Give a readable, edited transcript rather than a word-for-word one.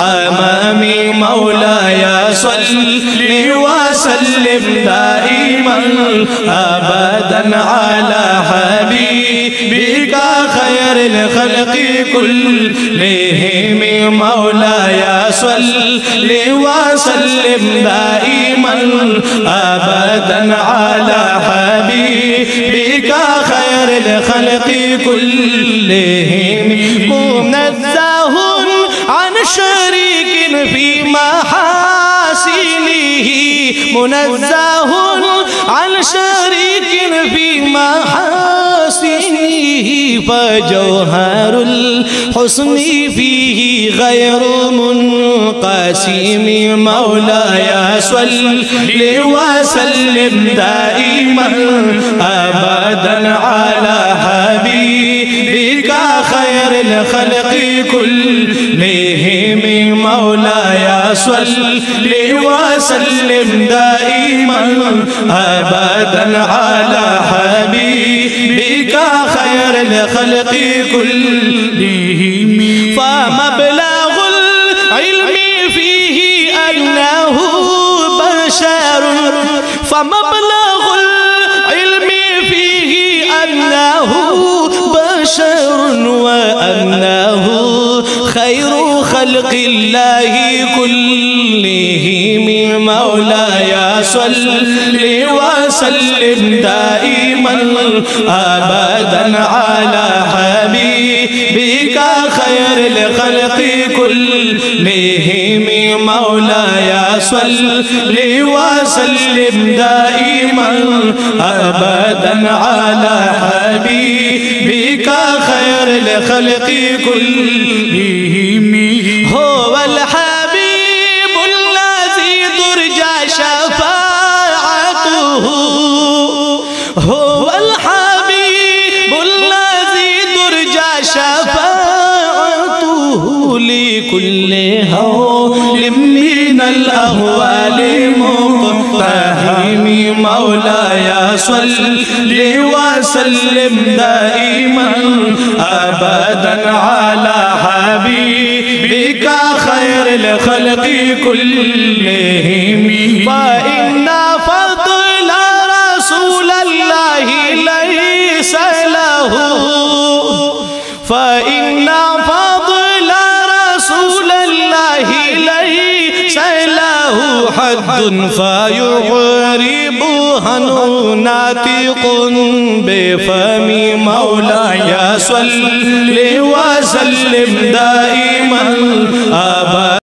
أمامي مولاي صلي وسلم دائما أبدا على حبيبك خير الخلق كلهم مولاي صلي وسلم دائما أبدا على حبيبك خير الخلق كلهم منزه عن شريك في محاسنه منزه عن شريك في محاسنه فجوهر الحسن فيه غير منقسم مولاي صل وسلم دائما أبدا على حبيبك خير الخلق كلهم مولاي صل وسلم دائما أبدا على حبيبك خير الخلق كلهم فمبلغ العلم فيه أنه بشر فمبلغ العلم فيه أنه بشر وأنه خير خلق الله كلهم مولاي صل وسلم دائما أبدا على حبيبك خير الخلق كلهم مولاي صل وسلم دائما أبدا على حبيبك خير الخلق كلهم هو الحبيب الذي ترجى شفاعته هو الحبيب الذي ترجى شفاعته لكل هول من الأهوال مقتهم مولاي صل وسلم دائما أبدا على حبيبك خير الخلق كلهم فإن فضل رسول الله ليس له فإن فضل رسول الله ليس له حد فيعربها ناطق بفمي مولاي صل وسلم دائما